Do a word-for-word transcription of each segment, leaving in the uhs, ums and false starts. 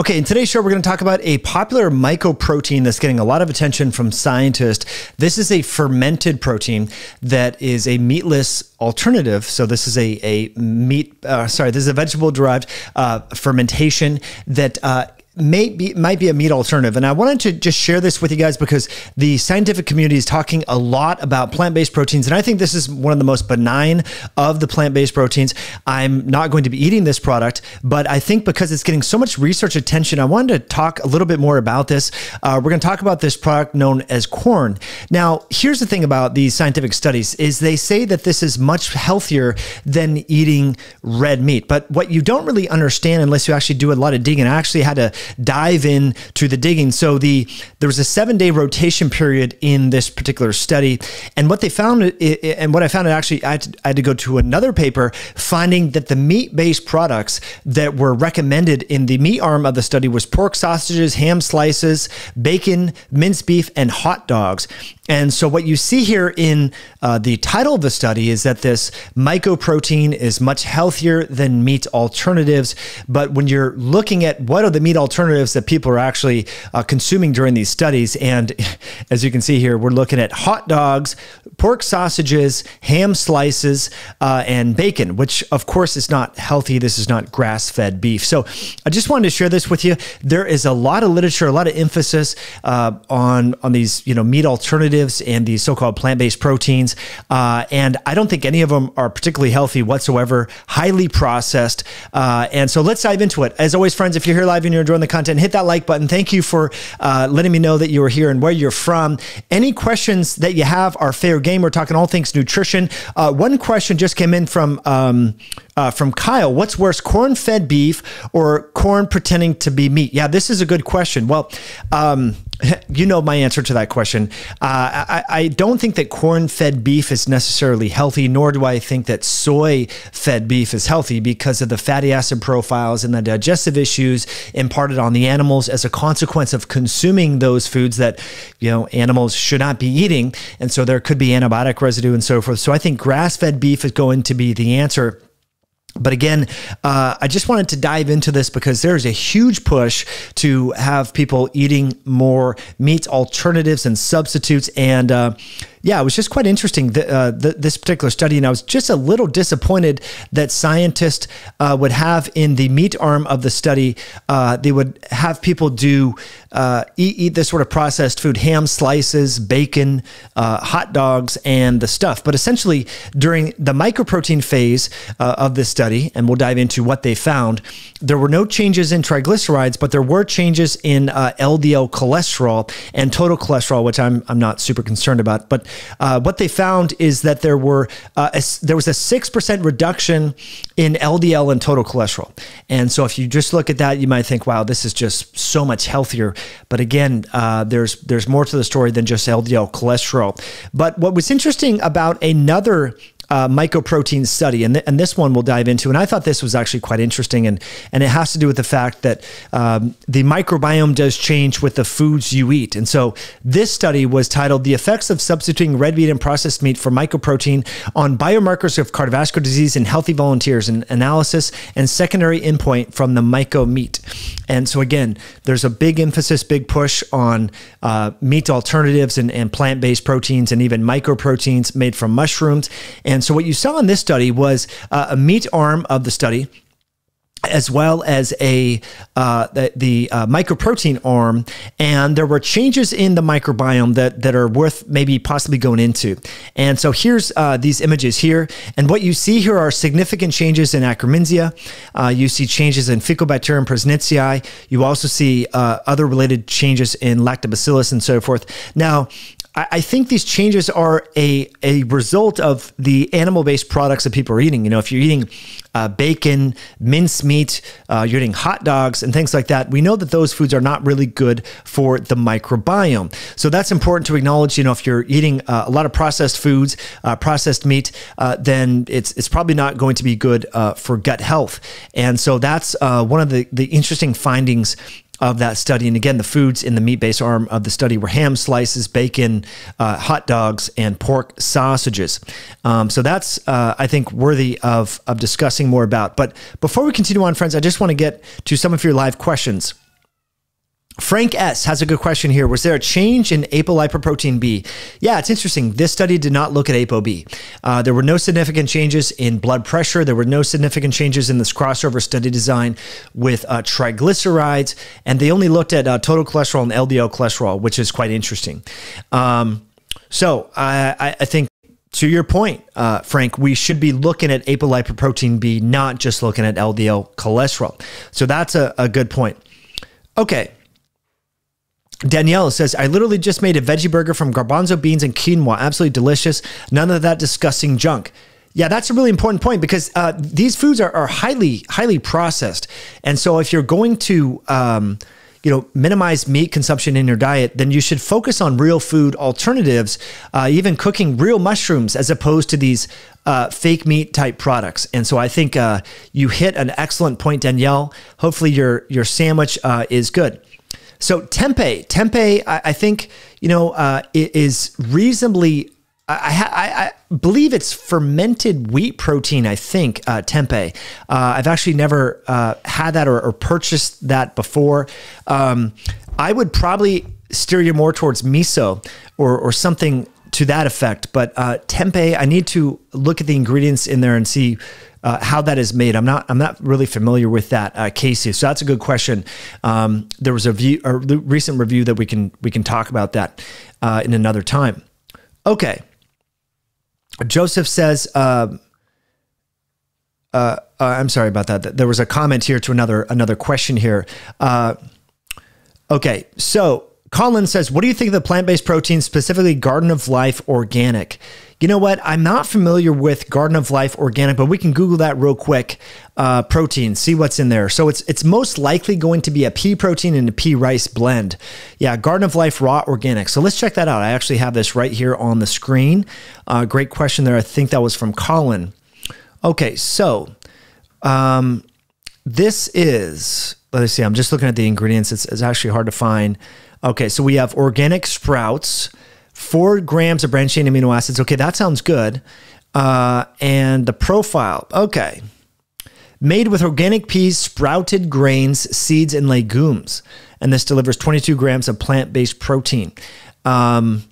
Okay, in today's show, we're going to talk about a popular mycoprotein that's getting a lot of attention from scientists. This is a fermented protein that is a meatless alternative. So this is a, a meat, uh, sorry, this is a vegetable-derived uh, fermentation that uh, may be, might be a meat alternative. And I wanted to just share this with you guys because the scientific community is talking a lot about plant-based proteins. And I think this is one of the most benign of the plant-based proteins. I'm not going to be eating this product, but I think because it's getting so much research attention, I wanted to talk a little bit more about this. Uh, we're going to talk about this product known as Quorn. Now, here's the thing about these scientific studies is they say that this is much healthier than eating red meat. But what you don't really understand unless you actually do a lot of digging, I actually had to dive in to the digging. So the there was a seven day rotation period in this particular study, and what they found, and what I found actually, I had to, I had to go to another paper finding that the meat-based products that were recommended in the meat arm of the study was pork sausages, ham slices, bacon, minced beef, and hot dogs. And so what you see here in uh, the title of the study is that this mycoprotein is much healthier than meat alternatives. But when you're looking at what are the meat alternatives that people are actually uh, consuming during these studies, and as you can see here, we're looking at hot dogs, pork sausages, ham slices, uh, and bacon, which of course is not healthy. This is not grass-fed beef. So I just wanted to share this with you. There is a lot of literature, a lot of emphasis uh, on, on these you know, meat alternatives and these so-called plant-based proteins. Uh, and I don't think any of them are particularly healthy whatsoever, highly processed. Uh, and so let's dive into it. As always, friends, if you're here live and you're enjoying the content, hit that like button. Thank you for uh, letting me know that you are here and where you're from. Any questions that you have are fair game. We're talking all things nutrition. Uh, one question just came in from, um, uh, from Kyle. What's worse, corn-fed beef or corn pretending to be meat? Yeah, this is a good question. Well, um, you know my answer to that question. Uh, I, I don't think that corn-fed beef is necessarily healthy, nor do I think that soy-fed beef is healthy because of the fatty acid profiles and the digestive issues imparted on the animals as a consequence of consuming those foods that, you know, animals should not be eating. And so there could be antibiotic residue and so forth. So I think grass-fed beef is going to be the answer. But again, uh, I just wanted to dive into this because there's a huge push to have people eating more meat alternatives and substitutes. And uh, yeah, it was just quite interesting, th uh, th this particular study. And I was just a little disappointed that scientists uh, would have in the meat arm of the study, uh, they would have people do uh, eat, eat this sort of processed food, ham slices, bacon, uh, hot dogs, and the stuff. But essentially, during the mycoprotein phase uh, of this study, Study, and we'll dive into what they found. There were no changes in triglycerides, but there were changes in uh, L D L cholesterol and total cholesterol, which I'm, I'm not super concerned about. But uh, what they found is that there were uh, a, there was a six percent reduction in L D L and total cholesterol. And so if you just look at that, you might think, wow, this is just so much healthier. But again, uh, there's, there's more to the story than just L D L cholesterol. But what was interesting about another Uh, mycoprotein study, and, th and this one we'll dive into, and I thought this was actually quite interesting, and, and it has to do with the fact that um, the microbiome does change with the foods you eat. And so this study was titled, "The Effects of Substituting Red Meat and Processed Meat for Mycoprotein on Biomarkers of Cardiovascular Disease in Healthy Volunteers, an Analysis and Secondary Endpoint from the Myco Meat." And so again, there's a big emphasis, big push on uh, meat alternatives and, and plant-based proteins and even mycoproteins made from mushrooms. And And so what you saw in this study was uh, a meat arm of the study, as well as a uh, the, the uh, mycoprotein arm, and there were changes in the microbiome that that are worth maybe possibly going into. And so here's uh, these images here, and what you see here are significant changes in Akkermansia. Uh, you see changes in Fecalibacterium prausnitzii. You also see uh, other related changes in Lactobacillus and so forth. Now, I think these changes are a, a result of the animal-based products that people are eating. You know, if you're eating uh, bacon, mincemeat, uh, you're eating hot dogs and things like that, we know that those foods are not really good for the microbiome. So that's important to acknowledge. You know, if you're eating uh, a lot of processed foods, uh, processed meat, uh, then it's, it's probably not going to be good uh, for gut health. And so that's uh, one of the, the interesting findings of that study. And again, the foods in the meat-based arm of the study were ham slices, bacon, uh, hot dogs, and pork sausages. Um, so that's, uh, I think, worthy of, of discussing more about. But before we continue on, friends, I just want to get to some of your live questions. Frank S has a good question here. Was there a change in apolipoprotein B? Yeah, it's interesting. This study did not look at ApoB. Uh, there were no significant changes in blood pressure. There were no significant changes in this crossover study design with uh, triglycerides. And they only looked at uh, total cholesterol and L D L cholesterol, which is quite interesting. Um, so I, I think to your point, uh, Frank, we should be looking at apolipoprotein B, not just looking at L D L cholesterol. So that's a, a good point. Okay. Danielle says, I literally just made a veggie burger from garbanzo beans and quinoa. Absolutely delicious. None of that disgusting junk. Yeah, that's a really important point because uh, these foods are, are highly, highly processed. And so if you're going to, um, you know, minimize meat consumption in your diet, then you should focus on real food alternatives, uh, even cooking real mushrooms as opposed to these uh, fake meat type products. And so I think uh, you hit an excellent point, Danielle. Hopefully your, your sandwich uh, is good. So tempeh, tempeh, I, I think, you know, uh, is reasonably, I, I, I believe it's fermented wheat protein, I think, uh, tempeh. Uh, I've actually never uh, had that or, or purchased that before. Um, I would probably steer you more towards miso or, or something to that effect. But uh, tempeh, I need to look at the ingredients in there and see Uh, how that is made. I'm not, I'm not really familiar with that, uh, Casey. So that's a good question. Um, there was a, view, a recent review that we can, we can talk about that uh, in another time. Okay. Joseph says, uh, uh, I'm sorry about that. There was a comment here to another, another question here. Uh, okay. So Colin says, what do you think of the plant-based protein, specifically Garden of Life Organic? You know what? I'm not familiar with Garden of Life Organic, but we can Google that real quick. Uh, protein, see what's in there. So it's it's most likely going to be a pea protein and a pea rice blend. Yeah, Garden of Life Raw Organic. So let's check that out. I actually have this right here on the screen. Uh, great question there. I think that was from Colin. Okay, so um, this is, let's see, I'm just looking at the ingredients. It's, it's actually hard to find. Okay, so we have organic sprouts, Four grams of branched chain amino acids. Okay, that sounds good. Uh, and the profile. Okay. Made with organic peas, sprouted grains, seeds, and legumes. And this delivers twenty-two grams of plant-based protein. Um,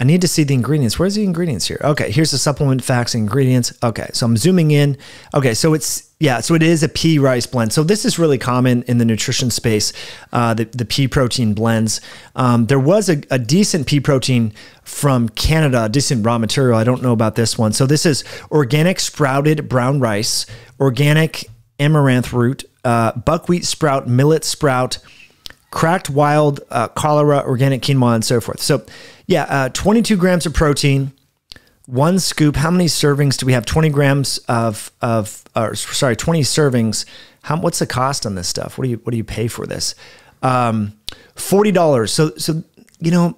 I need to see the ingredients. Where's the ingredients here? Okay, here's the supplement facts ingredients. Okay, so I'm zooming in. Okay, so it's, yeah, so it is a pea rice blend. So this is really common in the nutrition space, uh, the, the pea protein blends. Um, there was a, a decent pea protein from Canada, decent raw material. I don't know about this one. So this is organic sprouted brown rice, organic amaranth root, uh, buckwheat sprout, millet sprout, cracked wild uh, cholera, organic quinoa, and so forth. So yeah, uh, twenty-two grams of protein, one scoop. How many servings do we have? twenty grams of, of uh, sorry, twenty servings. How, what's the cost on this stuff? What do you, what do you pay for this? Um, forty dollars. So, so, you know,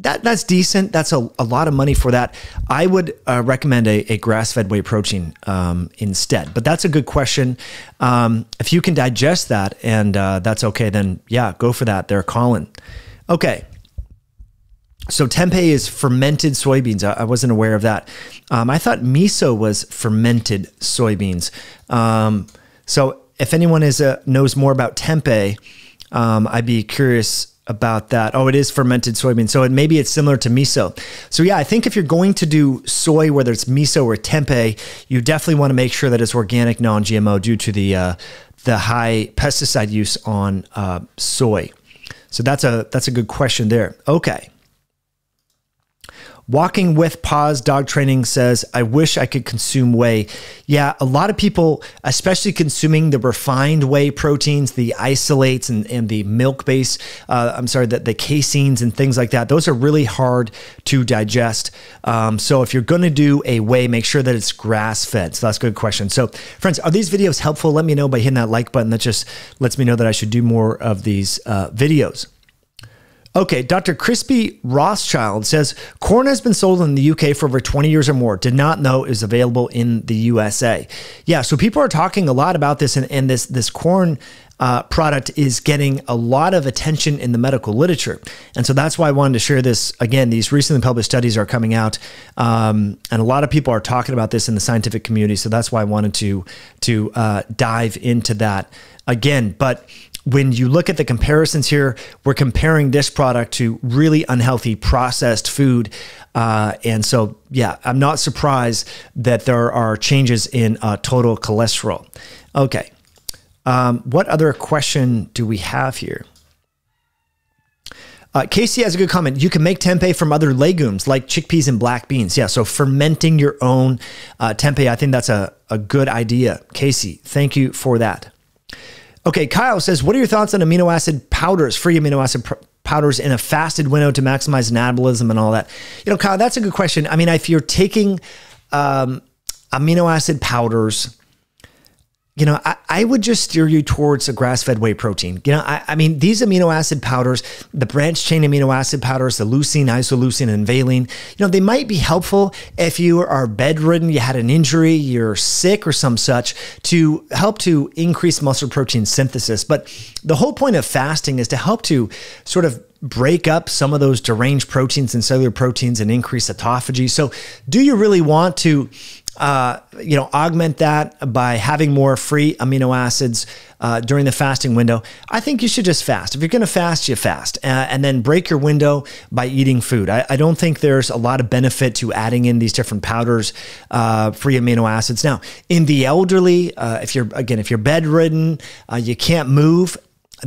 that that's decent. That's a, a lot of money for that. I would uh, recommend a, a grass-fed whey protein um, instead, but that's a good question. Um, if you can digest that and uh, that's okay, then yeah, go for that there, Colin. Okay. So tempeh is fermented soybeans. I, I wasn't aware of that. Um, I thought miso was fermented soybeans. Um, so if anyone is a, knows more about tempeh, um, I'd be curious about that. Oh, it is fermented soybean. So it, maybe it's similar to miso. So yeah, I think if you're going to do soy, whether it's miso or tempeh, you definitely want to make sure that it's organic, non-G M O due to the, uh, the high pesticide use on uh, soy. So that's a, that's a good question there. Okay. Walking with Paws Dog Training says, I wish I could consume whey. Yeah, a lot of people, especially consuming the refined whey proteins, the isolates and, and the milk-based, uh, I'm sorry, the, the caseins and things like that, those are really hard to digest. Um, so if you're going to do a whey, make sure that it's grass-fed. So that's a good question. So friends, are these videos helpful? Let me know by hitting that like button. That just lets me know that I should do more of these uh, videos. Okay, Doctor Crispy Rothschild says, Quorn has been sold in the U K for over twenty years or more. Did not know it was available in the U S A. Yeah, so people are talking a lot about this, and, and this, this Quorn uh, product is getting a lot of attention in the medical literature. And so that's why I wanted to share this. Again, these recently published studies are coming out, um, and a lot of people are talking about this in the scientific community. So that's why I wanted to, to uh, dive into that again. But when you look at the comparisons here, we're comparing this product to really unhealthy processed food. Uh, and so, yeah, I'm not surprised that there are changes in uh, total cholesterol. Okay. Um, what other question do we have here? Uh, Casey has a good comment. You can make tempeh from other legumes like chickpeas and black beans. Yeah, so fermenting your own uh, tempeh, I think that's a, a good idea. Casey, thank you for that. Okay, Kyle says, what are your thoughts on amino acid powders, free amino acid powders in a fasted window to maximize anabolism and all that? You know, Kyle, that's a good question. I mean, if you're taking um, amino acid powders, you know, I, I would just steer you towards a grass-fed whey protein. You know, I, I mean, these amino acid powders, the branched-chain amino acid powders, the leucine, isoleucine, and valine, you know, they might be helpful if you are bedridden, you had an injury, you're sick or some such, to help to increase muscle protein synthesis. But the whole point of fasting is to help to sort of break up some of those deranged proteins and cellular proteins and increase autophagy. So do you really want to Uh, you know, augment that by having more free amino acids uh, during the fasting window? I think you should just fast. If you're going to fast, you fast, uh, and then break your window by eating food. I, I don't think there's a lot of benefit to adding in these different powders, uh, free amino acids. Now, in the elderly, uh, if you're again, if you're bedridden, uh, you can't move,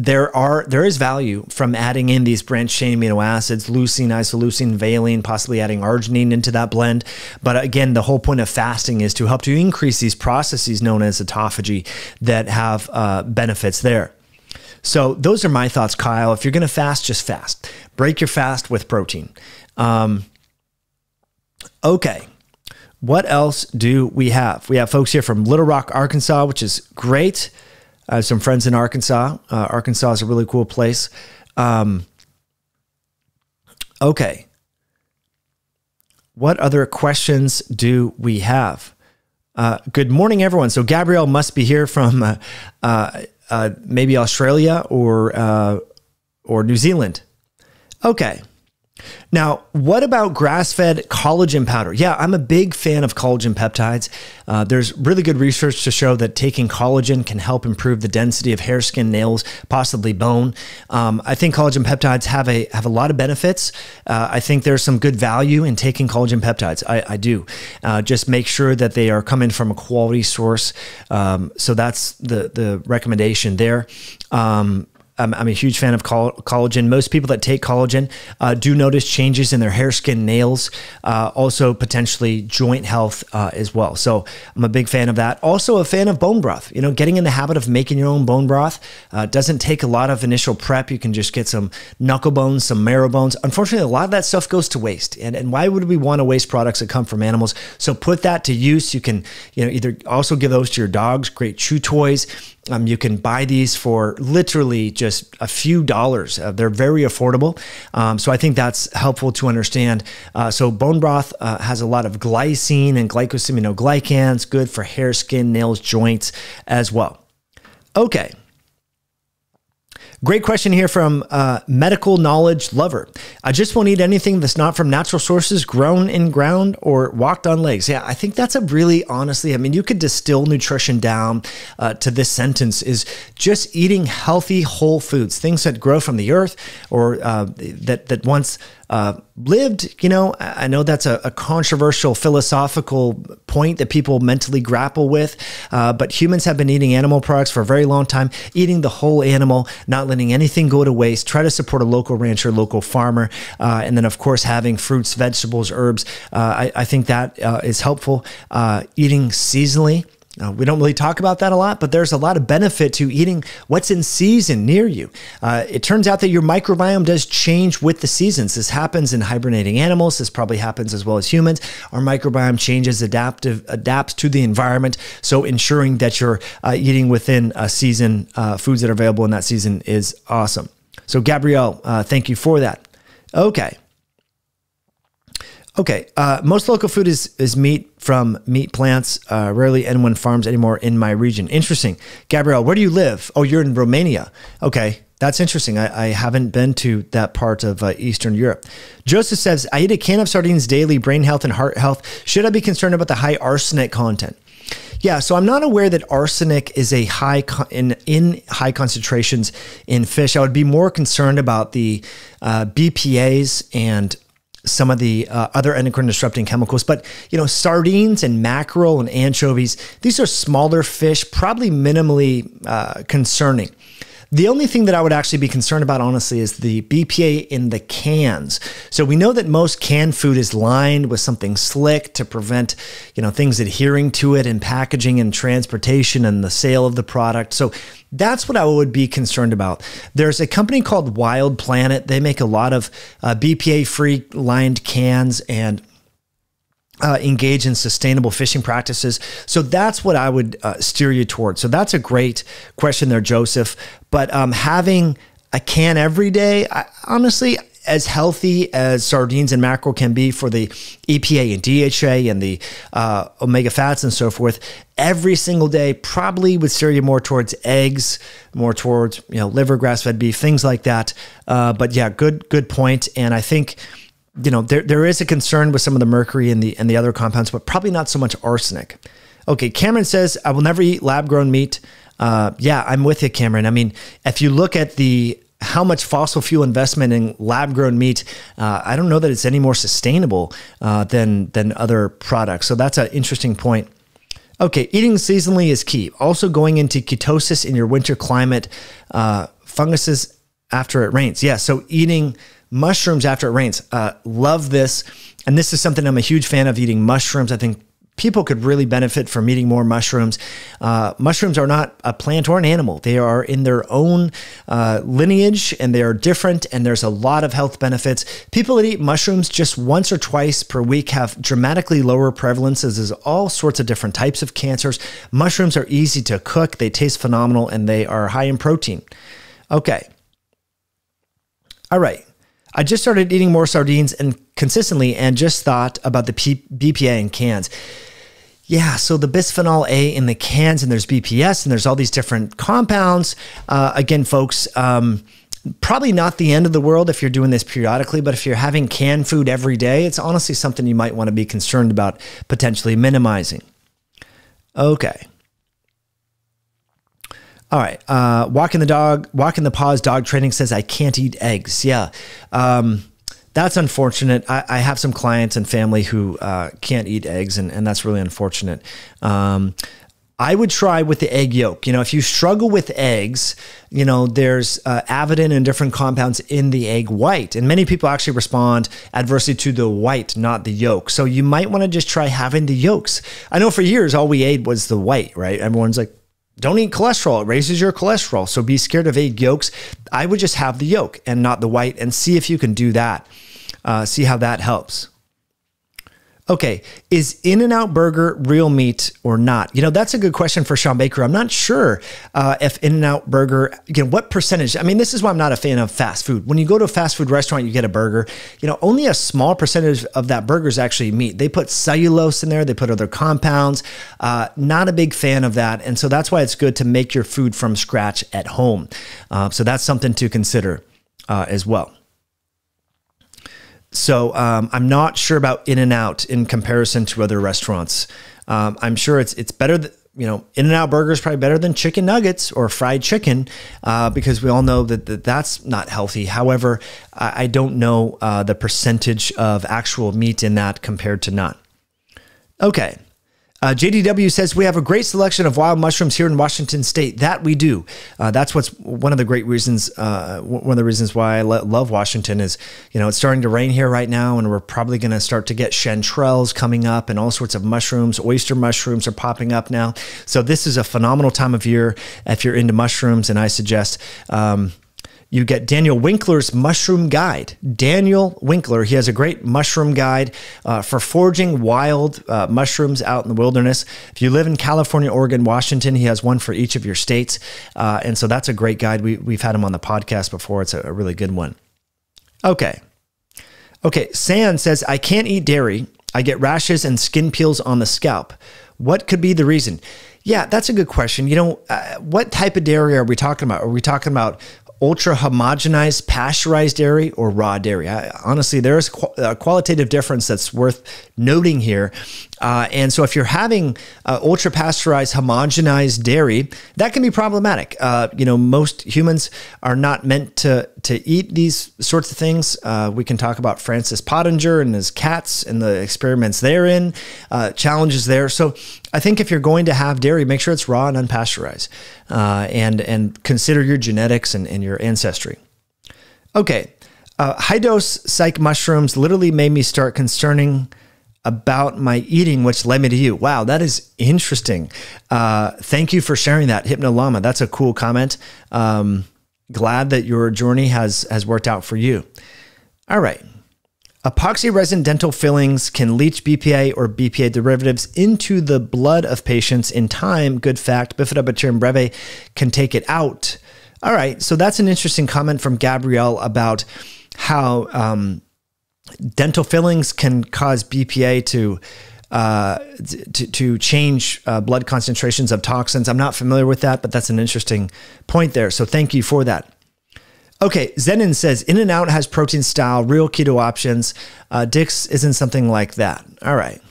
There are there is value from adding in these branched chain amino acids, leucine, isoleucine, valine, possibly adding arginine into that blend. But again, the whole point of fasting is to help to increase these processes known as autophagy that have uh, benefits there. So those are my thoughts, Kyle. If you're going to fast, just fast. Break your fast with protein. Um, okay. What else do we have? We have folks here from Little Rock, Arkansas, which is great. I have some friends in Arkansas. Uh, Arkansas is a really cool place. Um, okay. What other questions do we have? Uh, good morning, everyone. So Gabrielle must be here from uh, uh, uh, maybe Australia or, uh, or New Zealand. Okay. Now, what about grass-fed collagen powder? Yeah, I'm a big fan of collagen peptides. Uh, there's really good research to show that taking collagen can help improve the density of hair, skin, nails, possibly bone. Um, I think collagen peptides have a have a lot of benefits. Uh, I think there's some good value in taking collagen peptides. I, I do. Uh, just make sure that they are coming from a quality source. Um, so that's the the recommendation there. Um, I'm a huge fan of collagen. Most people that take collagen uh, do notice changes in their hair, skin, nails, uh, also potentially joint health uh, as well. So I'm a big fan of that. Also a fan of bone broth. You know, getting in the habit of making your own bone broth uh, doesn't take a lot of initial prep. You can just get some knuckle bones, some marrow bones. Unfortunately, a lot of that stuff goes to waste. And, and why would we want to waste products that come from animals? So put that to use. You can, you know, either also give those to your dogs, great chew toys. Um, you can buy these for literally just a few dollars. Uh, they're very affordable. Um, so I think that's helpful to understand. Uh, so bone broth uh, has a lot of glycine and glycosaminoglycans, good for hair, skin, nails, joints as well. Okay. Great question here from uh, Medical Knowledge Lover. I just won't eat anything that's not from natural sources, grown in ground or walked on legs. Yeah, I think that's a really, honestly, I mean, you could distill nutrition down uh, to this sentence is just eating healthy whole foods, things that grow from the earth or uh, that, that once uh, lived. You know, I know that's a, a controversial philosophical point that people mentally grapple with, uh, but humans have been eating animal products for a very long time, eating the whole animal, not letting anything go to waste. Try to support a local rancher, local farmer. Uh, and then of course, having fruits, vegetables, herbs. Uh, I, I think that uh, is helpful. Uh, eating seasonally. Uh, we don't really talk about that a lot, but there's a lot of benefit to eating what's in season near you. Uh, it turns out that your microbiome does change with the seasons. This happens in hibernating animals. This probably happens as well as humans. Our microbiome changes, adaptive, adapts to the environment. So ensuring that you're uh, eating within a season, uh, foods that are available in that season is awesome. So Gabrielle, uh, thank you for that. Okay. Okay, uh, most local food is, is meat from meat plants. Uh, rarely anyone farms anymore in my region. Interesting. Gabrielle, where do you live? Oh, you're in Romania. Okay, that's interesting. I, I haven't been to that part of uh, Eastern Europe. Joseph says, I eat a can of sardines daily, brain health and heart health. Should I be concerned about the high arsenic content? Yeah, so I'm not aware that arsenic is a high con in, in high concentrations in fish. I would be more concerned about the uh, B P As and some of the uh, other endocrine disrupting chemicals. But, you know, sardines and mackerel and anchovies, these are smaller fish, probably minimally uh, concerning. The only thing that I would actually be concerned about, honestly, is the B P A in the cans. So we know that most canned food is lined with something slick to prevent, you know, things adhering to it in packaging and transportation and the sale of the product. So that's what I would be concerned about. There's a company called Wild Planet. They make a lot of uh, B P A-free lined cans and Uh, engage in sustainable fishing practices. So that's what I would uh, steer you towards. So that's a great question there, Joseph. But um, having a can every day, I, honestly, as healthy as sardines and mackerel can be for the E P A and D H A and the uh, omega fats and so forth, every single day probably would steer you more towards eggs, more towards, you know, liver, grass-fed beef, things like that. Uh, but yeah, good, good point. And I think, you know, there, there is a concern with some of the mercury and the, and the other compounds, but probably not so much arsenic. Okay, Cameron says, I will never eat lab-grown meat. Uh, yeah, I'm with you, Cameron. I mean, if you look at the how much fossil fuel investment in lab-grown meat, uh, I don't know that it's any more sustainable uh, than, than other products. So that's an interesting point. Okay, eating seasonally is key. Also going into ketosis in your winter climate, uh, funguses after it rains. Yeah, so eating mushrooms after it rains. Uh, love this. And this is something I'm a huge fan of, eating mushrooms. I think people could really benefit from eating more mushrooms. Uh, mushrooms are not a plant or an animal. They are in their own uh, lineage, and they are different, and there's a lot of health benefits. People that eat mushrooms just once or twice per week have dramatically lower prevalences as all sorts of different types of cancers. Mushrooms are easy to cook. They taste phenomenal, and they are high in protein. Okay. All right. I just started eating more sardines and consistently and just thought about the B P A in cans. Yeah, so the bisphenol A in the cans, and there's B P S, and there's all these different compounds. Uh, again, folks, um, probably not the end of the world if you're doing this periodically, but if you're having canned food every day, it's honestly something you might want to be concerned about potentially minimizing. Okay. All right. Uh, walking the dog, walking the paws, dog training says I can't eat eggs. Yeah. Um, that's unfortunate. I, I have some clients and family who uh, can't eat eggs, and, and that's really unfortunate. Um, I would try with the egg yolk. You know, if you struggle with eggs, you know, there's uh, avidin and different compounds in the egg white. And many people actually respond adversely to the white, not the yolk. So you might want to just try having the yolks. I know for years, all we ate was the white, right? Everyone's like, don't eat cholesterol. It raises your cholesterol. So be scared of egg yolks. I would just have the yolk and not the white, and see if you can do that. Uh, see how that helps. Okay. Is In-N-Out Burger real meat or not? You know, that's a good question for Sean Baker. I'm not sure uh, if In-N-Out Burger, again, what percentage? I mean, this is why I'm not a fan of fast food. When you go to a fast food restaurant, you get a burger. You know, only a small percentage of that burger is actually meat. They put cellulose in there. They put other compounds. Uh, not a big fan of that. And so that's why it's good to make your food from scratch at home. Uh, so that's something to consider uh, as well. So um, I'm not sure about In-N-Out in comparison to other restaurants. Um, I'm sure it's it's better, th you know, In-N-Out Burger is probably better than chicken nuggets or fried chicken uh, because we all know that, that that's not healthy. However, I, I don't know uh, the percentage of actual meat in that compared to not. Okay. Uh, J D W says, we have a great selection of wild mushrooms here in Washington State. That we do. Uh, that's what's one of the great reasons, uh, one of the reasons why I love Washington is, you know, it's starting to rain here right now, and we're probably going to start to get chanterelles coming up, and all sorts of mushrooms. Oyster mushrooms are popping up now. So this is a phenomenal time of year if you're into mushrooms, and I suggest um, you get Daniel Winkler's mushroom guide. Daniel Winkler, he has a great mushroom guide uh, for foraging wild uh, mushrooms out in the wilderness. If you live in California, Oregon, Washington, he has one for each of your states. Uh, and so that's a great guide. We, we've had him on the podcast before. It's a, a really good one. Okay. Okay. San says, I can't eat dairy. I get rashes and skin peels on the scalp. What could be the reason? Yeah, that's a good question. You know, uh, what type of dairy are we talking about? Are we talking about ultra homogenized pasteurized dairy or raw dairy? I, honestly, there is a qualitative difference that's worth noting here. Uh, and so if you're having uh, ultra-pasteurized, homogenized dairy, that can be problematic. Uh, you know, most humans are not meant to, to eat these sorts of things. Uh, we can talk about Francis Pottinger and his cats and the experiments therein, uh, challenges there. So I think if you're going to have dairy, make sure it's raw and unpasteurized, uh, and, and consider your genetics and, and your ancestry. Okay, uh, high-dose psych mushrooms literally made me start concerning about my eating, which led me to you. Wow, that is interesting. Uh, thank you for sharing that, Hypnolama. That's a cool comment. Um, glad that your journey has, has worked out for you. All right. Epoxy resin dental fillings can leach B P A or B P A derivatives into the blood of patients in time. Good fact. Bifidobacterium breve can take it out. All right. So that's an interesting comment from Gabrielle about how um, dental fillings can cause B P A to uh, to, to change uh, blood concentrations of toxins. I'm not familiar with that, but that's an interesting point there. So thank you for that. Okay, Zenon says, In-N-Out has protein style, real keto options. Uh, Dick's isn't something like that. All right.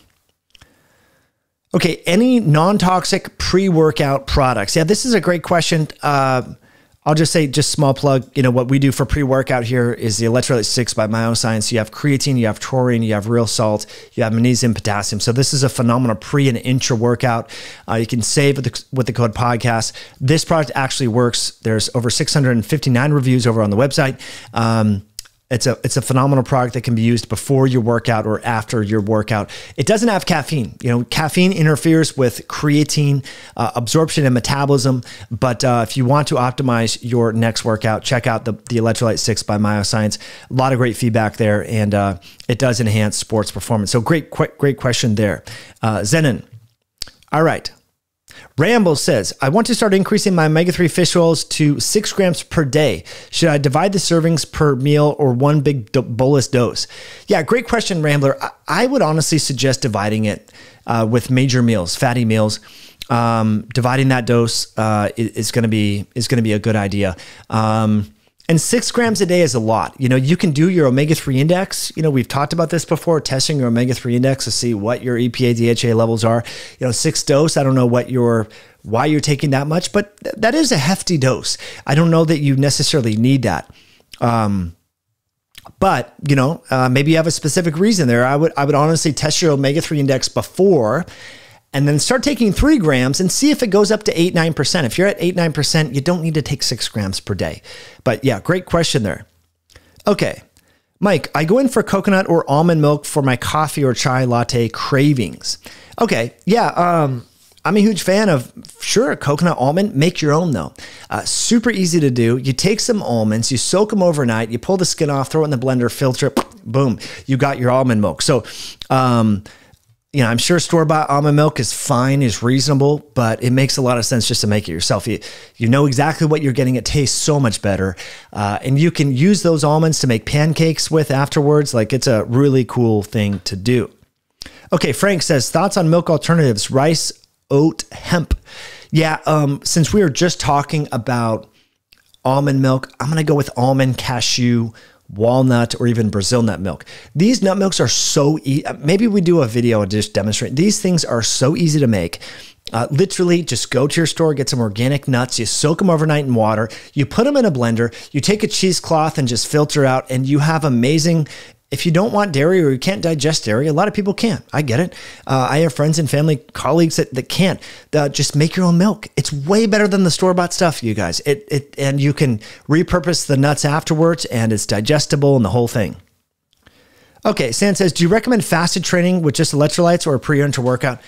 Okay, any non-toxic pre-workout products? Yeah, this is a great question. Uh, I'll just say, just small plug, you know, what we do for pre-workout here is the Electrolyte six by MyoScience. You have creatine, you have taurine, you have real salt, you have magnesium, potassium. So this is a phenomenal pre and intra workout. Uh, you can save with the, with the code podcast. This product actually works. There's over six hundred fifty-nine reviews over on the website. Um, It's a, it's a phenomenal product that can be used before your workout or after your workout. It doesn't have caffeine. You know, caffeine interferes with creatine uh, absorption and metabolism. But uh, if you want to optimize your next workout, check out the, the Electrolyte six by MyoScience. A lot of great feedback there, and uh, it does enhance sports performance. So great, qu great question there. Uh, Zenon. All right. Ramble says, I want to start increasing my omega three fish oils to six grams per day. Should I divide the servings per meal or one big bolus dose? Yeah, great question, Rambler. I would honestly suggest dividing it uh, with major meals, fatty meals. Um, dividing that dose uh, is going to be is going to be a good idea. Um, and six grams a day is a lot. You know, you can do your omega three index. You know, we've talked about this before, testing your omega three index to see what your E P A, D H A levels are. You know, six dose, I don't know what your, why you're taking that much, but th that is a hefty dose. I don't know that you necessarily need that. Um, but, you know, uh, maybe you have a specific reason there. I would, I would honestly test your omega three index before, and then start taking three grams and see if it goes up to eight, nine percent. If you're at eight, nine percent, you don't need to take six grams per day. But yeah, great question there. Okay, Mike, I go in for coconut or almond milk for my coffee or chai latte cravings. Okay, yeah, um, I'm a huge fan of, sure, coconut almond. Make your own though. Uh, super easy to do. You take some almonds, you soak them overnight, you pull the skin off, throw it in the blender, filter it, boom, you got your almond milk. So, um, you know, I'm sure store-bought almond milk is fine, is reasonable, but it makes a lot of sense just to make it yourself. You, you know exactly what you're getting. It tastes so much better. Uh, and you can use those almonds to make pancakes with afterwards. Like, it's a really cool thing to do. Okay, Frank says, thoughts on milk alternatives, rice, oat, hemp. Yeah, um, since we were just talking about almond milk, I'm going to go with almond, cashew, walnut, or even Brazil nut milk. These nut milks are so easy. Maybe we do a video and just demonstrate. These things are so easy to make. Uh, literally, just go to your store, get some organic nuts. You soak them overnight in water. You put them in a blender. You take a cheesecloth and just filter out, and you have amazing. If you don't want dairy or you can't digest dairy, a lot of people can't. I get it. Uh, I have friends and family, colleagues that, that can't. Uh, just make your own milk. It's way better than the store-bought stuff, you guys. It, it, and you can repurpose the nuts afterwards, and it's digestible and the whole thing. Okay, San says, do you recommend fasted training with just electrolytes or a pre or inter workout?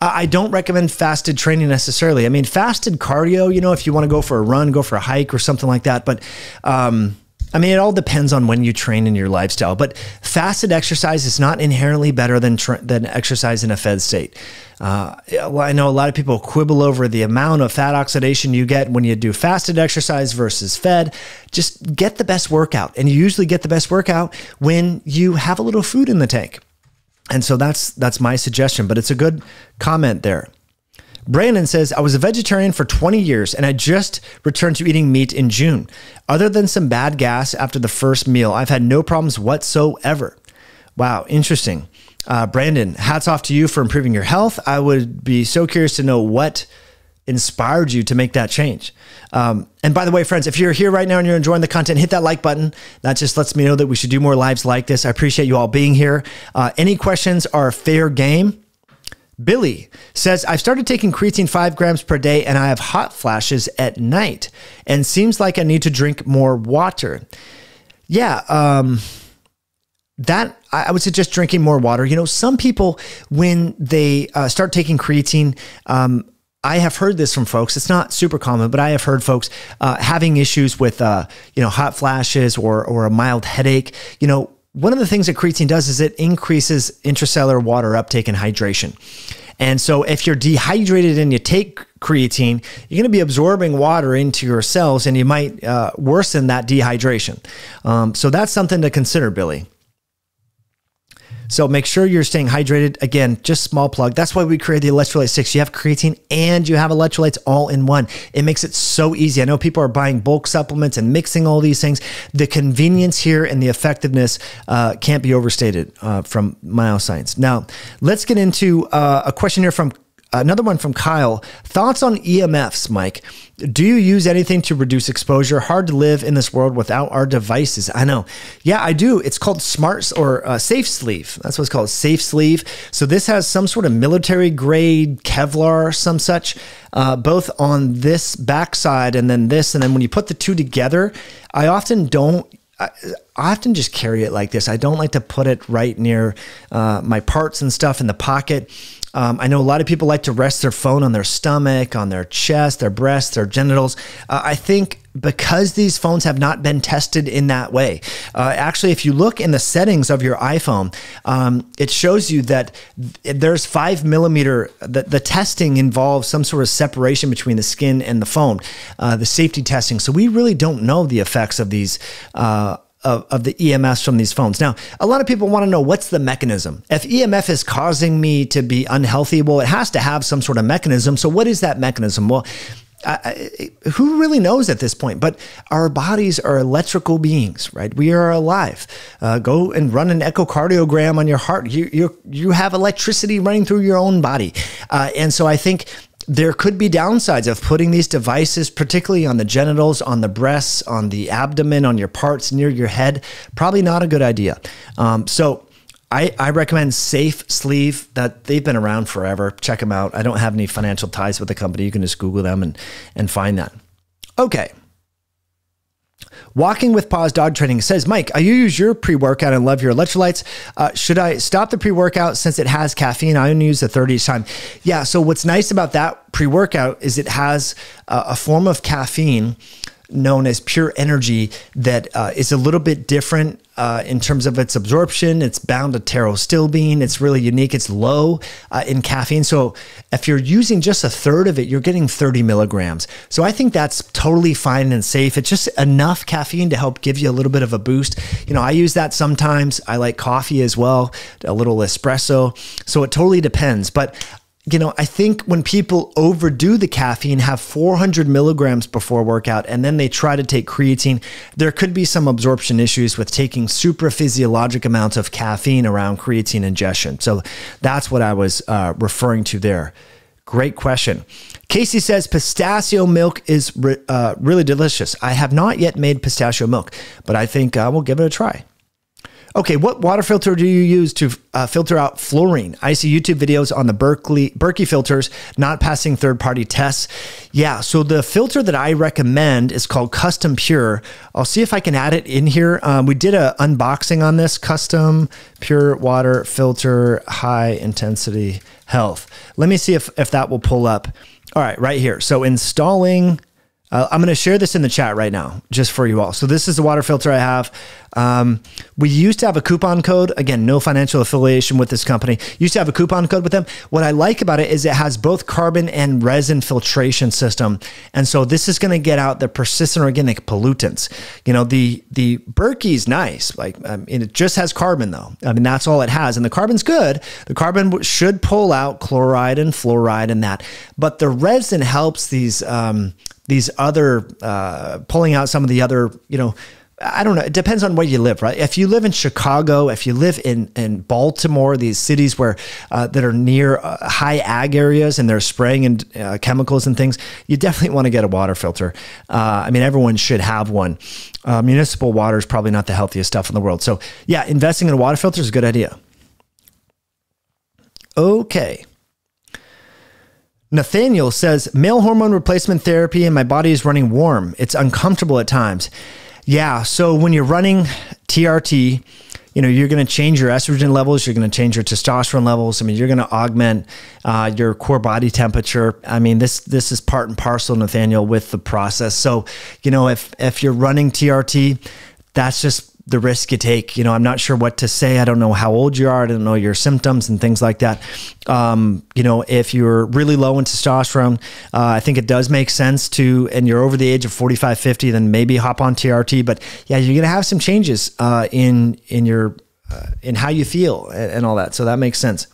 Uh, I don't recommend fasted training necessarily. I mean, fasted cardio, you know, if you want to go for a run, go for a hike or something like that. But, um, I mean, it all depends on when you train in your lifestyle, but fasted exercise is not inherently better than than exercise in a fed state. Uh, well, I know a lot of people quibble over the amount of fat oxidation you get when you do fasted exercise versus fed. Just get the best workout, and you usually get the best workout when you have a little food in the tank. And so that's that's my suggestion, but it's a good comment there. Brandon says, I was a vegetarian for twenty years and I just returned to eating meat in June. Other than some bad gas after the first meal, I've had no problems whatsoever. Wow, interesting. Uh, Brandon, hats off to you for improving your health. I would be so curious to know what inspired you to make that change. Um, and by the way, friends, if you're here right now and you're enjoying the content, hit that like button. That just lets me know that we should do more lives like this. I appreciate you all being here. Uh, any questions are fair game. Billy says, I've started taking creatine five grams per day and I have hot flashes at night and seems like I need to drink more water. Yeah. Um, that I would suggest drinking more water. You know, some people, when they uh, start taking creatine, um, I have heard this from folks. It's not super common, but I have heard folks uh, having issues with, uh, you know, hot flashes or, or a mild headache. You know, one of the things that creatine does is it increases intracellular water uptake and hydration. And so if you're dehydrated and you take creatine, you're going to be absorbing water into your cells and you might uh, worsen that dehydration. Um, so that's something to consider, Billy. So make sure you're staying hydrated. Again, just small plug. That's why we created the Electrolyte six. You have creatine and you have electrolytes all in one. It makes it so easy. I know people are buying bulk supplements and mixing all these things. The convenience here and the effectiveness uh, can't be overstated uh, from MYOXCIENCE. Now, let's get into uh, a question here from another one from Kyle. Thoughts on E M Fs, Mike? Do you use anything to reduce exposure? Hard to live in this world without our devices. I know. Yeah, I do. It's called Smarts or uh, Safe Sleeve. That's what's called, Safe Sleeve. So this has some sort of military grade Kevlar or some such, uh, both on this backside and then this. And then when you put the two together, I often don't. I often just carry it like this. I don't like to put it right near uh, my parts and stuff in the pocket. Um, I know a lot of people like to rest their phone on their stomach, on their chest, their breasts, their genitals. Uh, I think because these phones have not been tested in that way. Uh, actually, if you look in the settings of your iPhone, um, it shows you that th there's five millimeter, the, the testing involves some sort of separation between the skin and the phone, uh, the safety testing. So we really don't know the effects of these uh Of, of the E M Fs from these phones. Now, a lot of people want to know, what's the mechanism? If E M F is causing me to be unhealthy, well, it has to have some sort of mechanism. So what is that mechanism? Well, I, I, who really knows at this point? But our bodies are electrical beings, right? We are alive. Uh, go and run an echocardiogram on your heart. You, you, you have electricity running through your own body. Uh, and so I think there could be downsides of putting these devices, particularly on the genitals, on the breasts, on the abdomen, on your parts near your head. Probably not a good idea. Um, so I, I recommend Safe Sleeve. That they've been around forever. Check them out. I don't have any financial ties with the company. You can just Google them and, and find that. Okay. Walking with Paws Dog Training says, Mike, I use your pre-workout and love your electrolytes. Uh, should I stop the pre-workout since it has caffeine? I only use the thirty each time. Yeah, so what's nice about that pre-workout is it has uh, a form of caffeine known as pure energy that uh, is a little bit different uh, in terms of its absorption. It's bound to pterostilbene. It's really unique. It's low uh, in caffeine. So if you're using just a third of it, you're getting thirty milligrams. So I think that's totally fine and safe. It's just enough caffeine to help give you a little bit of a boost. You know, I use that sometimes. I like coffee as well, a little espresso. So it totally depends. But you know, I think when people overdo the caffeine, have four hundred milligrams before workout, and then they try to take creatine, there could be some absorption issues with taking super physiologic amounts of caffeine around creatine ingestion. So that's what I was uh, referring to there. Great question. Casey says, pistachio milk is re uh, really delicious. I have not yet made pistachio milk, but I think I will give it a try. Okay, what water filter do you use to uh, filter out fluorine? I see YouTube videos on the Berkey, Berkey filters not passing third-party tests. Yeah, so the filter that I recommend is called Custom Pure. I'll see if I can add it in here. Um, we did an unboxing on this, Custom Pure Water Filter High Intensity Health. Let me see if, if that will pull up. All right, right here. So installing... Uh, I'm going to share this in the chat right now, just for you all. So this is the water filter I have. Um, we used to have a coupon code. Again, no financial affiliation with this company. Used to have a coupon code with them. What I like about it is it has both carbon and resin filtration system. And so this is going to get out the persistent organic pollutants. You know, the, the Berkey's nice. Like, I mean, it just has carbon though. I mean, that's all it has. And the carbon's good. The carbon should pull out chloride and fluoride and that. But the resin helps these... Um, these other, uh, pulling out some of the other, you know, I don't know. It depends on where you live, right? If you live in Chicago, if you live in, in Baltimore, these cities where uh, that are near uh, high ag areas and they're spraying and uh, chemicals and things, you definitely want to get a water filter. Uh, I mean, everyone should have one. Uh, municipal water is probably not the healthiest stuff in the world. So yeah, investing in a water filter is a good idea. Okay. Nathaniel says, male hormone replacement therapy and my body is running warm. It's uncomfortable at times. Yeah, so when you're running T R T, you know, you're going to change your estrogen levels. You're going to change your testosterone levels. I mean, you're going to augment uh, your core body temperature. I mean, this this is part and parcel, Nathaniel, with the process. So, you know, if if you're running T R T, that's just the risk you take. You know, I'm not sure what to say. I don't know how old you are. I don't know your symptoms and things like that. Um, you know, if you're really low in testosterone, uh, I think it does make sense to, and you're over the age of forty-five, fifty, then maybe hop on T R T. But yeah, you're going to have some changes uh, in, in your, uh, in how you feel and, and all that. So that makes sense.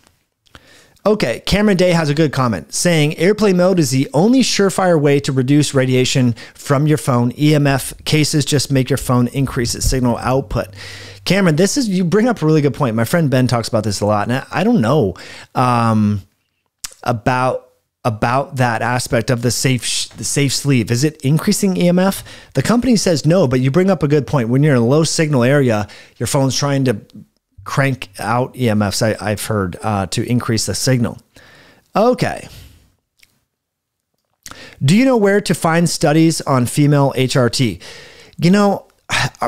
Okay, Cameron Day has a good comment saying airplane mode is the only surefire way to reduce radiation from your phone. E M F cases just make your phone increase its signal output. Cameron, this is, you bring up a really good point. My friend Ben talks about this a lot, and I don't know um, about about that aspect of the safe the safe sleeve. Is it increasing E M F? The company says no, but you bring up a good point. When you're in a low signal area, your phone's trying to crank out E M Fs, I, I've heard, uh, to increase the signal. Okay. Do you know where to find studies on female H R T? You know,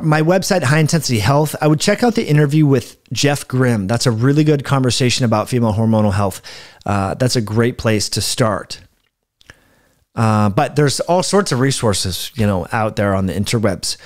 my website, High Intensity Health, I would check out the interview with Jeff Grimm. That's a really good conversation about female hormonal health. Uh, that's a great place to start. Uh, but there's all sorts of resources, you know, out there on the interwebs.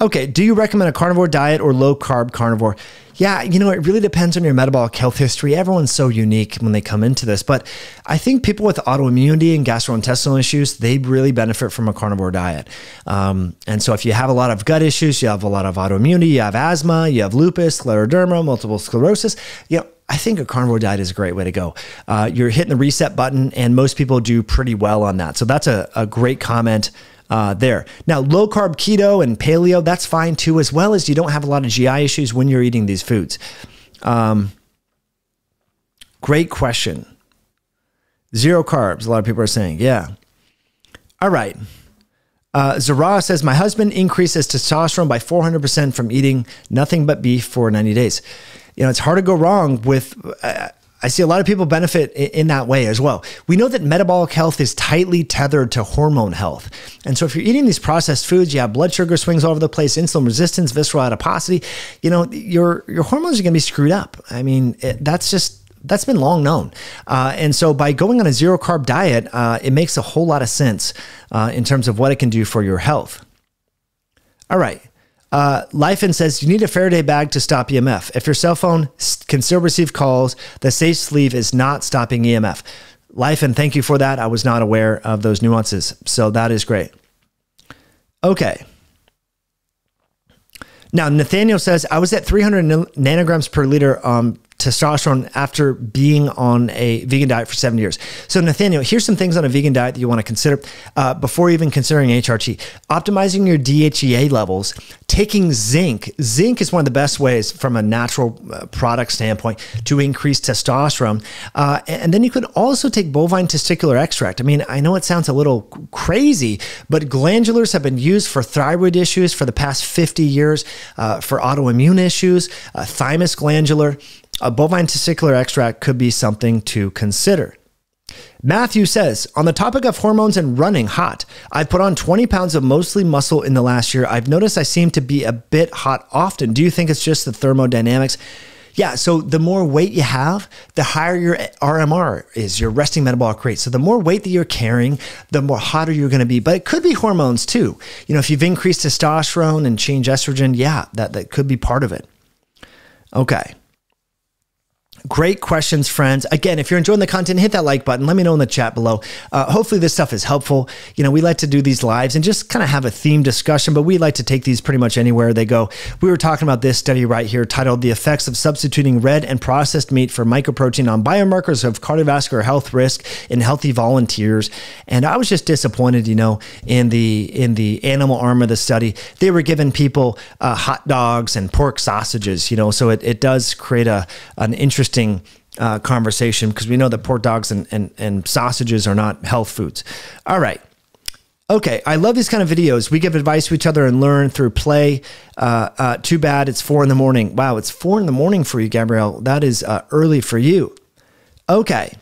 Okay. Do you recommend a carnivore diet or low carb carnivore? Yeah, you know, it really depends on your metabolic health history. Everyone's so unique when they come into this, but I think people with autoimmunity and gastrointestinal issues, they really benefit from a carnivore diet. Um, and so if you have a lot of gut issues, you have a lot of autoimmunity, you have asthma, you have lupus, scleroderma, multiple sclerosis, you know, I think a carnivore diet is a great way to go. Uh, you're hitting the reset button, and most people do pretty well on that. So that's a, a great comment Uh, there. Now, low carb keto and paleo, that's fine too, as well as you don't have a lot of G I issues when you're eating these foods. Um, great question. Zero carbs, a lot of people are saying. Yeah. All right. Uh, Zara says, my husband increases testosterone by four hundred percent from eating nothing but beef for ninety days. You know, it's hard to go wrong with... Uh, I see a lot of people benefit in that way as well. We know that metabolic health is tightly tethered to hormone health. And so if you're eating these processed foods, you have blood sugar swings all over the place, insulin resistance, visceral adiposity, you know, your, your hormones are going to be screwed up. I mean, it, that's just, that's been long known. Uh, and so by going on a zero carb diet, uh, it makes a whole lot of sense uh, in terms of what it can do for your health. All right. Uh, Lifen says, you need a Faraday bag to stop E M F. If your cell phone can still receive calls, the safe sleeve is not stopping E M F. Lifen, thank you for that. I was not aware of those nuances. So that is great. Okay. Now, Nathaniel says, I was at three hundred nanograms per liter um, testosterone after being on a vegan diet for seven years. So Nathaniel, here's some things on a vegan diet that you want to consider uh, before even considering H R T. Optimizing your D H E A levels, taking zinc. Zinc is one of the best ways from a natural product standpoint to increase testosterone. Uh, and then you could also take bovine testicular extract. I mean, I know it sounds a little crazy, but glandulars have been used for thyroid issues for the past fifty years, uh, for autoimmune issues, uh, thymus glandular. A bovine testicular extract could be something to consider. Matthew says, on the topic of hormones and running hot, I've put on twenty pounds of mostly muscle in the last year. I've noticed I seem to be a bit hot often. Do you think it's just the thermodynamics? Yeah, so the more weight you have, the higher your R M R is, your resting metabolic rate. So the more weight that you're carrying, the more hotter you're going to be. But it could be hormones too. You know, if you've increased testosterone and changed estrogen, yeah, that, that could be part of it. Okay. Great questions, friends. Again, if you're enjoying the content, hit that like button. Let me know in the chat below. Uh, hopefully this stuff is helpful. You know, we like to do these lives and just kind of have a theme discussion, but we like to take these pretty much anywhere they go. We were talking about this study right here titled "The Effects of Substituting Red and Processed Meat for Mycoprotein on Biomarkers of Cardiovascular Health Risk in Healthy Volunteers." And I was just disappointed, you know, in the in the animal arm of the study. They were giving people uh, hot dogs and pork sausages, you know, so it, it does create a an interesting uh, conversation, because we know that pork dogs and, and, and sausages are not health foods. All right. Okay, I love these kind of videos. We give advice to each other and learn through play. Uh, uh, too bad it's four in the morning. Wow, it's four in the morning for you, Gabrielle. That is uh, early for you. Okay.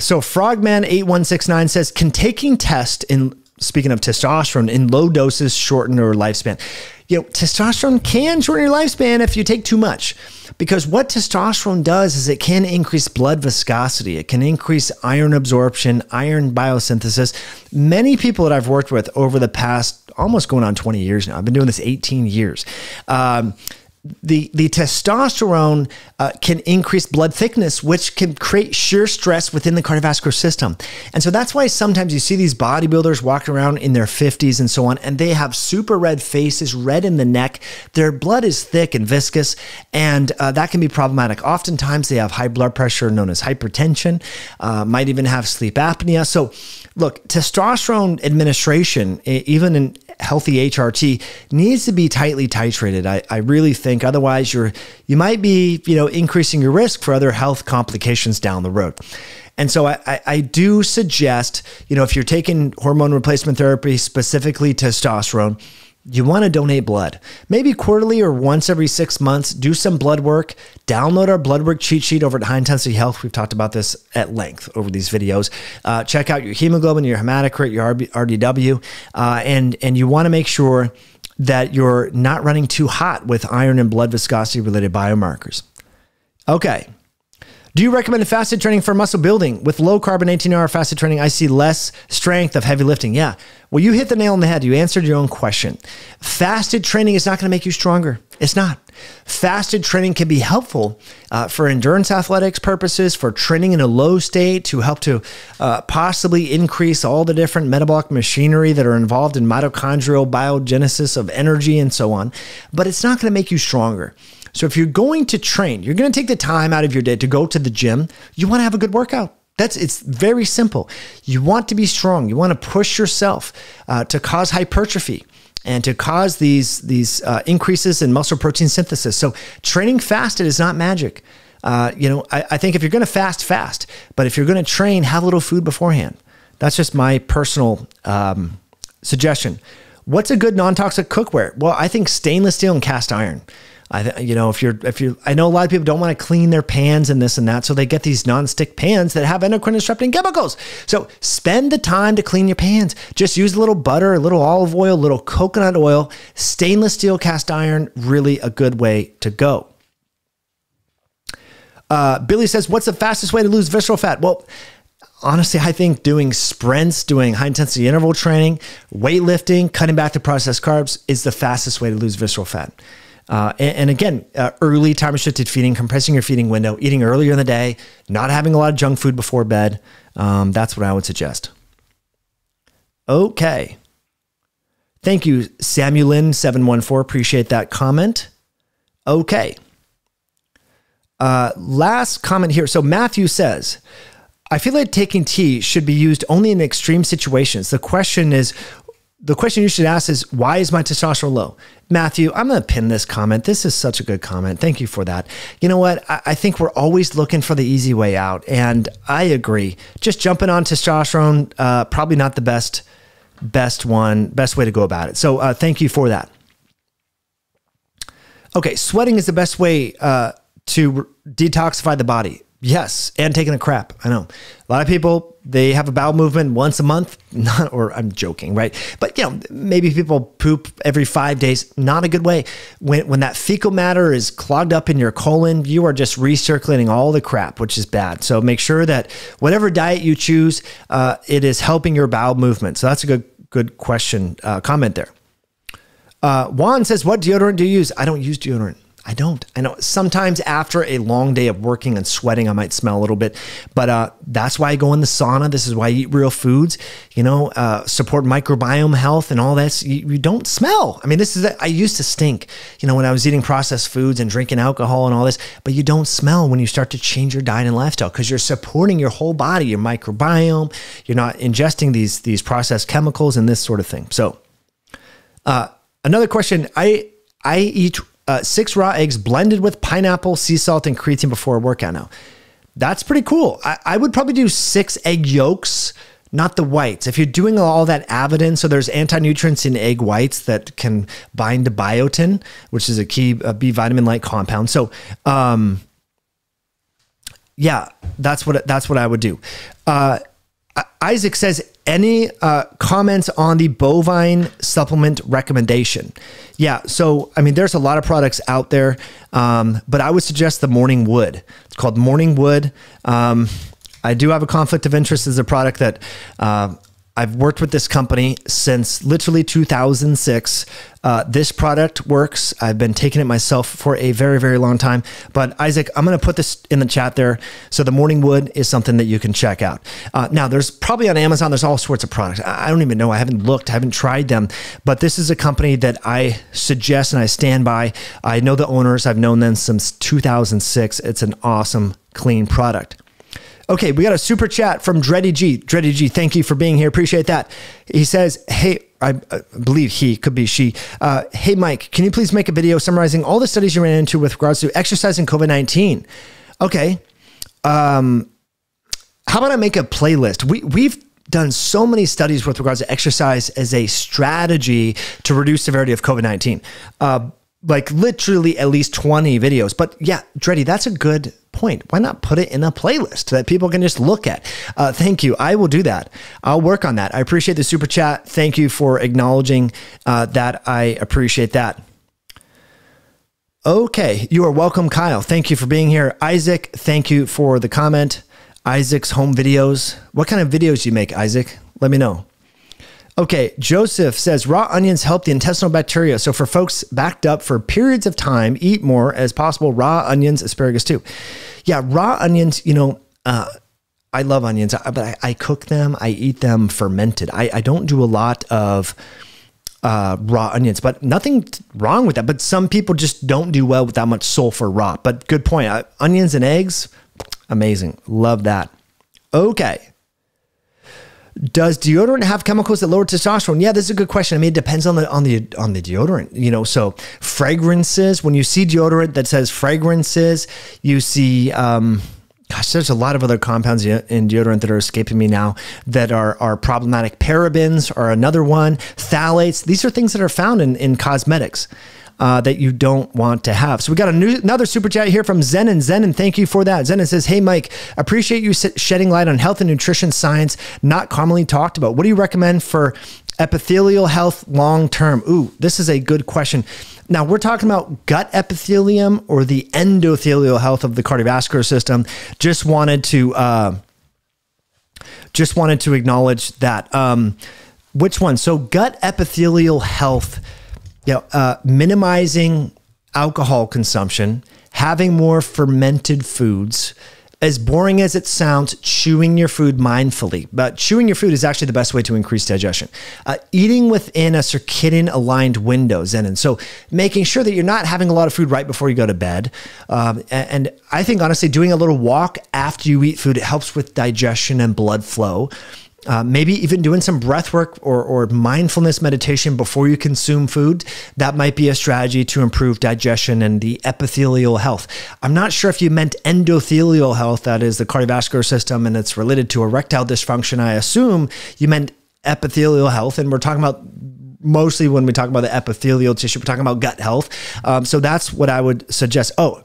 So Frogman eight one six nine says, can taking test in, speaking of testosterone, in low doses shorten your lifespan? You know, testosterone can shorten your lifespan if you take too much, because what testosterone does is it can increase blood viscosity. It can increase iron absorption, iron biosynthesis. Many people that I've worked with over the past almost going on twenty years now, I've been doing this eighteen years. Um, The, the testosterone uh, can increase blood thickness, which can create shear stress within the cardiovascular system. And so that's why sometimes you see these bodybuilders walking around in their fifties and so on, and they have super red faces, red in the neck. Their blood is thick and viscous, and uh, that can be problematic. Oftentimes they have high blood pressure known as hypertension, uh, might even have sleep apnea. So look, testosterone administration, even in healthy H R T, needs to be tightly titrated. I, I really think otherwise you're, you might be, you know, increasing your risk for other health complications down the road. And so I, I, I do suggest, you know, if you're taking hormone replacement therapy, specifically testosterone, you want to donate blood, maybe quarterly or once every six months. Do some blood work. Download our blood work cheat sheet over at High Intensity Health. We've talked about this at length over these videos. Uh, check out your hemoglobin, your hematocrit, your R D W, uh, and and you want to make sure that you're not running too hot with iron and blood viscosity related biomarkers. Okay. Do you recommend fasted training for muscle building? With low carbon eighteen hour fasted training, I see less strength of heavy lifting. Yeah. Well, you hit the nail on the head. You answered your own question. Fasted training is not going to make you stronger. It's not. Fasted training can be helpful uh, for endurance athletics purposes, for training in a low state, to help to uh, possibly increase all the different metabolic machinery that are involved in mitochondrial biogenesis of energy and so on. But it's not going to make you stronger. So if you're going to train, you're going to take the time out of your day to go to the gym, you want to have a good workout. That's, it's very simple. You want to be strong. You want to push yourself uh, to cause hypertrophy and to cause these, these uh, increases in muscle protein synthesis. So training fasted is not magic. Uh, you know, I, I think if you're going to fast, fast. But if you're going to train, have a little food beforehand. That's just my personal um, suggestion. What's a good non-toxic cookware? Well, I think stainless steel and cast iron. I, you know, if you're, if you, I know a lot of people don't want to clean their pans and this and that, so they get these nonstick pans that have endocrine disrupting chemicals. So spend the time to clean your pans. Just use a little butter, a little olive oil, a little coconut oil. Stainless steel, cast iron, really a good way to go. Uh, Billy says, "What's the fastest way to lose visceral fat?" Well, honestly, I think doing sprints, doing high-intensity interval training, weightlifting, cutting back the processed carbs is the fastest way to lose visceral fat. Uh, and, and again, uh, early time-restricted feeding, compressing your feeding window, eating earlier in the day, not having a lot of junk food before bed. Um, that's what I would suggest. Okay. Thank you, Samuelin seven one four. Appreciate that comment. Okay. Uh, last comment here. So Matthew says, I feel like taking tea should be used only in extreme situations. The question is, the question you should ask is, why is my testosterone low? Matthew, I'm going to pin this comment. This is such a good comment. Thank you for that. You know what? I, I think we're always looking for the easy way out. And I agree. Just jumping on testosterone, uh, probably not the best, best one, best way to go about it. So uh, thank you for that. Okay. Sweating is the best way uh, to detoxify the body. Yes, and taking a crap. I know a lot of people, they have a bowel movement once a month, not, or I'm joking, right? But you know, maybe people poop every five days, not a good way. When, when that fecal matter is clogged up in your colon, you are just recirculating all the crap, which is bad. So make sure that whatever diet you choose, uh, it is helping your bowel movement. So that's a good, good question, uh, comment there. Uh, Juan says, what deodorant do you use? I don't use deodorant. I don't. I know sometimes after a long day of working and sweating, I might smell a little bit, but uh, that's why I go in the sauna. This is why I eat real foods, you know, uh, support microbiome health and all that. You, you don't smell. I mean, this is, I used to stink, you know, when I was eating processed foods and drinking alcohol and all this, but you don't smell when you start to change your diet and lifestyle because you're supporting your whole body, your microbiome. You're not ingesting these, these processed chemicals and this sort of thing. So uh, another question, I, I eat Uh, six raw eggs blended with pineapple, sea salt, and creatine before a workout now. That's pretty cool. I, I would probably do six egg yolks, not the whites. If you're doing all that avidin, so there's anti-nutrients in egg whites that can bind to biotin, which is a key a B vitamin-like compound. So, um, yeah, that's what, that's what I would do. Uh, Isaac says, any uh, comments on the bovine supplement recommendation? Yeah, so, I mean, there's a lot of products out there, um, but I would suggest the Morning Wood. It's called Morning Wood. Um, I do have a conflict of interest as a product that uh, I've worked with this company since literally two thousand six. Uh, this product works. I've been taking it myself for a very, very long time. But Isaac, I'm going to put this in the chat there. So the Morning Wood is something that you can check out. Uh, now, there's probably on Amazon, there's all sorts of products. I don't even know. I haven't looked. I haven't tried them. But this is a company that I suggest and I stand by. I know the owners. I've known them since two thousand six. It's an awesome, clean product. Okay, we got a super chat from Dreddy G. Dreddy G, thank you for being here. Appreciate that. He says, hey, I believe he could be she. Uh, hey, Mike, can you please make a video summarizing all the studies you ran into with regards to exercise and COVID nineteen? Okay. Um, how about I make a playlist? We, we've done so many studies with regards to exercise as a strategy to reduce severity of COVID nineteen. Uh, like literally at least twenty videos. But yeah, Dreddy, that's a good point. Why not put it in a playlist that people can just look at? Uh, thank you. I will do that. I'll work on that. I appreciate the super chat. Thank you for acknowledging uh, that. I appreciate that. Okay. You are welcome, Kyle. Thank you for being here. Isaac, thank you for the comment. Isaac's home videos. What kind of videos do you make, Isaac? Let me know. Okay, Joseph says, raw onions help the intestinal bacteria. So for folks backed up for periods of time, eat more as possible, raw onions, asparagus too. Yeah, raw onions, you know, uh, I love onions, but I, I cook them, I eat them fermented. I, I don't do a lot of uh, raw onions, but nothing wrong with that. But some people just don't do well with that much sulfur raw. But good point, uh, onions and eggs, amazing, love that. Okay. Does deodorant have chemicals that lower testosterone? Yeah, this is a good question. I mean, it depends on the on the on the deodorant, you know. So fragrances, when you see deodorant that says fragrances, you see, um, gosh, there's a lot of other compounds in deodorant that are escaping me now that are are problematic. Parabens are another one. Phthalates. These are things that are found in in cosmetics. Uh, that you don't want to have. So we got a new, another super chat here from Zenon. Zenon, thank you for that. Zenon says, hey, Mike, appreciate you shedding light on health and nutrition science not commonly talked about. What do you recommend for epithelial health long-term? Ooh, this is a good question. Now, we're talking about gut epithelium or the endothelial health of the cardiovascular system. Just wanted to, uh, just wanted to acknowledge that. Um, which one? So gut epithelial health. Yeah, uh, minimizing alcohol consumption, having more fermented foods, as boring as it sounds, chewing your food mindfully. But chewing your food is actually the best way to increase digestion. Uh, eating within a circadian-aligned window, Zenon. So making sure that you're not having a lot of food right before you go to bed. Um, and, and I think, honestly, doing a little walk after you eat food, it helps with digestion and blood flow. Uh, maybe even doing some breath work or, or mindfulness meditation before you consume food. That might be a strategy to improve digestion and the epithelial health. I'm not sure if you meant endothelial health, that is the cardiovascular system, and it's related to erectile dysfunction. I assume you meant epithelial health, and we're talking about mostly when we talk about the epithelial tissue, we're talking about gut health. Um, so that's what I would suggest. Oh,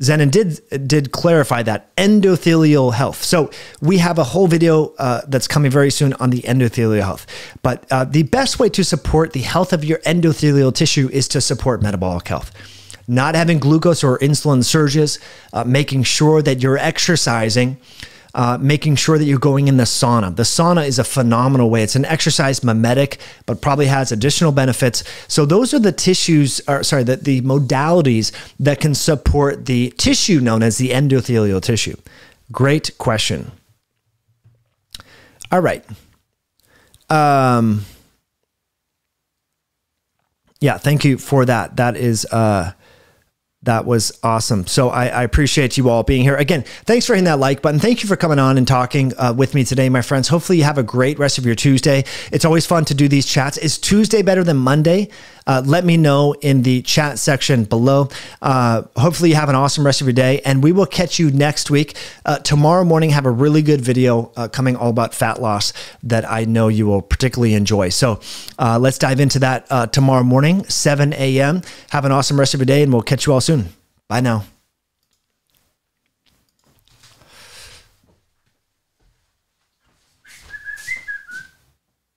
Zenon did, did clarify that endothelial health. So we have a whole video uh, that's coming very soon on the endothelial health. But uh, the best way to support the health of your endothelial tissue is to support metabolic health. Not having glucose or insulin surges, uh, making sure that you're exercising, uh, making sure that you're going in the sauna. The sauna is a phenomenal way. It's an exercise mimetic, but probably has additional benefits. So those are the tissues, or sorry, the, the modalities that can support the tissue known as the endothelial tissue. Great question. All right. Um, yeah, thank you for that. That is, uh, that was awesome. So I, I appreciate you all being here. Again, thanks for hitting that like button. Thank you for coming on and talking uh, with me today, my friends. Hopefully you have a great rest of your Tuesday. It's always fun to do these chats. Is Tuesday better than Monday? Uh, let me know in the chat section below. Uh, hopefully you have an awesome rest of your day, and we will catch you next week. Uh, tomorrow morning, have a really good video uh, coming all about fat loss that I know you will particularly enjoy. So uh, let's dive into that uh, tomorrow morning, seven A M Have an awesome rest of your day, and we'll catch you all soon. Bye now.